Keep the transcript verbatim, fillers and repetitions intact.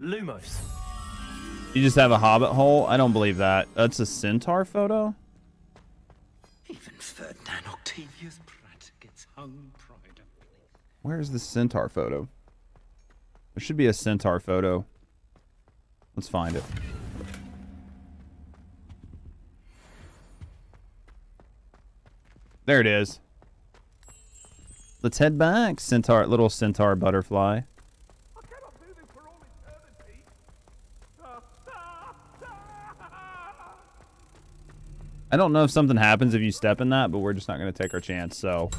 Lumos. You just have a hobbit hole? I don't believe that. That's a centaur photo? Even Ferdinand Octavius Pratt gets hung pride up. Where's the centaur photo? There should be a centaur photo. Let's find it. There it is. Let's head back, centaur, little centaur butterfly. I cannot do this for all eternity. I don't know if something happens if you step in that, but we're just not going to take our chance, so...